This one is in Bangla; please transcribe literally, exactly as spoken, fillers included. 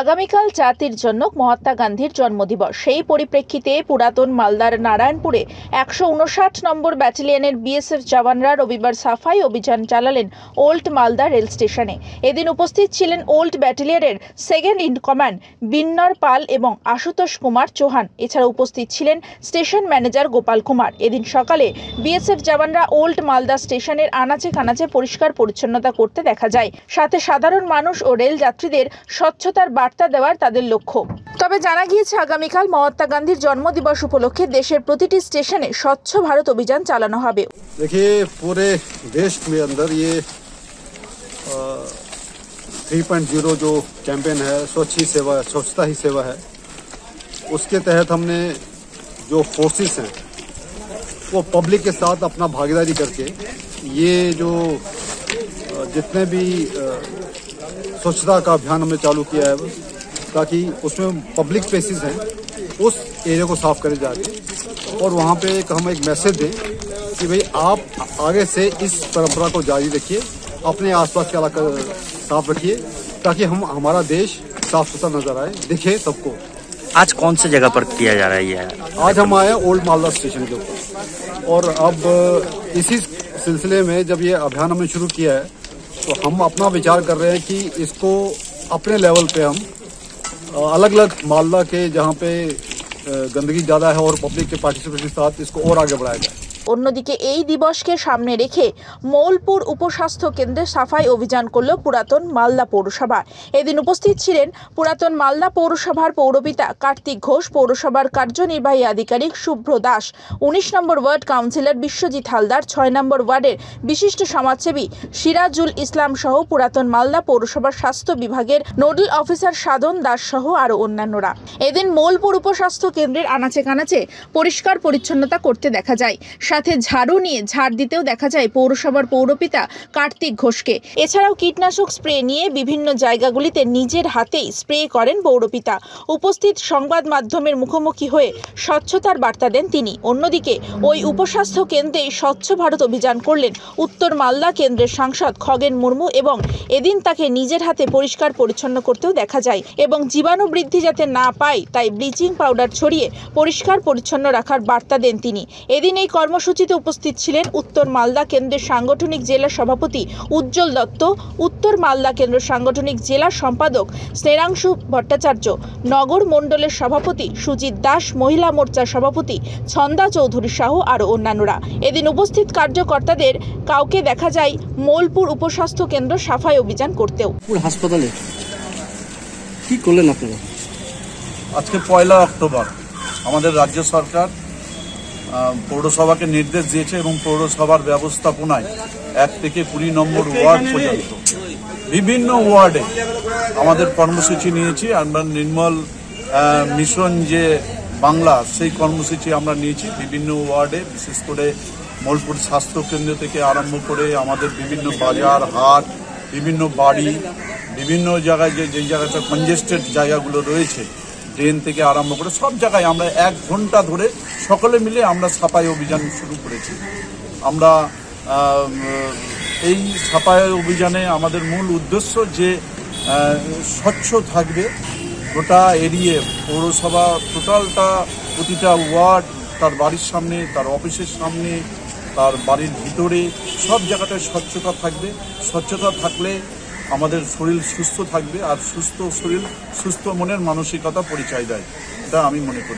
আগামীকাল জাতির জন্য মহাত্মা গান্ধীর জন্মদিবস। সেই পরিপ্রেক্ষিতে পুরাতন মালদার নারায়ণপুরে একশো উনষাট নম্বর ব্যাটালিয়নের বিএসএফ জওয়ানরা রবিবার সাফাই অভিযান চালালেন ওল্ড মালদা রেল স্টেশনে। এদিন উপস্থিত ছিলেন ওল্ড ব্যাটালিয়নের second in command Binnar Pal এবং আশুতোষ কুমার চৌহান। এছাড়া উপস্থিত ছিলেন স্টেশন ম্যানেজার গোপাল কুমার। এদিন সকালে বিএসএফ জওয়ানরা ওল্ড মালদা স্টেশনের আনাচে কানাচে পরিষ্কার পরিচ্ছন্নতা করতে দেখা যায়, সাথে সাধারণ মানুষ ও রেল যাত্রীদের স্বচ্ছতার বার্তা দেওয়ার তাদের লক্ষ্য। তবে জানা গিয়েছে আগামীকাল মহাত্মা গান্ধীর জন্মদিবস উপলক্ষে দেশের প্রতিটি স্টেশনে স্বচ্ছ भारत অভিযান চালানো হবে। देखिए पूरे देश में अंदर ये थ्री पॉइंट ज़ीरो जो कैंपेन है स्वच्छ ही सेवा स्वच्छता ही सेवा है, उसके तहत हमने जो फोर्सेस हैं वो पब्लिक के साथ अपना भागीदारी करके ये जो जितने भी स्वच्छता का अभियान हमने चालू किया है ताकि उसमें पब्लिक प्लेसेस हैं उस एरिया को साफ करे जाके और वहाँ पे एक हम एक मैसेज दें कि भाई आप आगे से इस परंपरा को जारी रखिए, अपने आसपास के इलाका साफ रखिए ताकि हम हमारा देश साफ सुथरा नजर आए, दिखे सबको। आज कौन से जगह पर किया जा रहा है ये? आज हम आए ओल्ड मालदा स्टेशन के ऊपर और अब इसी सिलसिले में जब ये अभियान हमने शुरू किया है तो हम अपना विचार कर रहे हैं कि इसको अपने लेवल पे हम अलग अलग मालदा के जहाँ पे गंदगी ज़्यादा है और पब्लिक के पार्टिसिपेशन के साथ इसको और आगे बढ़ाया जाए। অন্যদিকে এই দিবসকে সামনে রেখে মৌলপুর উপস্বাস্থ্য কেন্দ্রে সাফাই অভিযান করল পুরাতন মালদা পৌরসভা। এদিন উপস্থিত ছিলেন পুরাতন মালদা পৌরসভার পৌরপিতা কার্তিক ঘোষ, পৌরসভার কার্যনির্বাহী আধিকারিক শুভ্র দাস, উনিশ নম্বর ওয়ার্ড কাউন্সিলর বিশ্বজিৎ হালদার, ছয় নম্বর ওয়ার্ডের বিশিষ্ট সমাজসেবী সিরাজুল ইসলাম সহ পুরাতন মালদা পৌরসভার স্বাস্থ্য বিভাগের নোডাল অফিসার সাধন দাস সহ আরও অন্যান্যরা। এদিন মৌলপুর উপস্বাস্থ্য কেন্দ্রের আনাচে কানাচে পরিষ্কার পরিচ্ছন্নতা করতে দেখা যায়, সাথে ঝাড়ু নিয়ে ঝাড় দিতেও দেখা যায় পৌরসভার পৌরপিতা কার্তিক ঘোষকে। এছাড়াও কীটনাশক স্প্রে নিয়ে বিভিন্ন জায়গাগুলিতে নিজের হাতেই স্প্রে করেন পৌরপিতা। উপস্থিত সংবাদ মাধ্যমের মুখোমুখি হয়ে স্বচ্ছতার বার্তা দেন তিনি। অন্যদিকে ওই উপস্বাস্থ্য কেন্দ্রেই স্বচ্ছ ভারত অভিযান করলেন উত্তর মালদা কেন্দ্রের সাংসদ খগেন মুর্মু এবং এদিন তাকে নিজের হাতে পরিষ্কার পরিচ্ছন্ন করতেও দেখা যায় এবং জীবাণু বৃদ্ধি যাতে না পায় তাই ব্লিচিং পাউডার ছড়িয়ে পরিষ্কার পরিচ্ছন্ন রাখার বার্তা দেন তিনি। এদিন এই কর্ম কর্মসূচিতে উপস্থিত ছিলেন উত্তর মালদা কেন্দ্রের সাংগঠনিক জেলা সভাপতি উজ্জ্বল দত্ত, উত্তর মালদা কেন্দ্রের সাংগঠনিক জেলা সম্পাদক স্নেহাংশু ভট্টাচার্য, নগর মণ্ডলের সভাপতি সুজিত দাস, মহিলা মোর্চার সভাপতি ছন্দা চৌধুরী সহ আরও অন্যান্যরা। এদিন উপস্থিত কার্যকর্তাদের কাউকে দেখা যায় মৌলপুর উপস্বাস্থ্য কেন্দ্র সাফাই অভিযান করতেও। হাসপাতালে কি করলেন আপনারা? আজকে পয়লা অক্টোবর আমাদের রাজ্য সরকার পৌরসভাকে নির্দেশ দিয়েছে এবং পৌরসভার ব্যবস্থাপনায় এক থেকে কুড়ি নম্বর ওয়ার্ড পর্যন্ত বিভিন্ন ওয়ার্ডে আমাদের কর্মসূচি নিয়েছি। আমরা নির্মল মিশন যে বাংলা সেই কর্মসূচি আমরা নিয়েছি বিভিন্ন ওয়ার্ডে, বিশেষ করে মৌলপুর স্বাস্থ্যকেন্দ্র থেকে আরম্ভ করে আমাদের বিভিন্ন বাজার হাট, বিভিন্ন বাড়ি, বিভিন্ন জায়গায় যে যেই জায়গাটা কনজেস্টেড জায়গাগুলো রয়েছে ড্রেন থেকে আরম্ভ করে সব জায়গায় আমরা এক ঘন্টা ধরে সকলে মিলে আমরা সাফাই অভিযান শুরু করেছি। আমরা এই সাফাই অভিযানে আমাদের মূল উদ্দেশ্য যে স্বচ্ছ থাকবে গোটা এরিয়া, পৌরসভা টোটালটা প্রতিটা ওয়ার্ড, তার বাড়ির সামনে, তার অফিসের সামনে, তার বাড়ির ভিতরে সব জায়গাটায় স্বচ্ছতা থাকবে। স্বচ্ছতা থাকলে আমাদের শরীর সুস্থ থাকবে আর সুস্থ শরীর সুস্থ মনের মানসিকতা পরিচয় দেয়, এটা আমি মনে করি।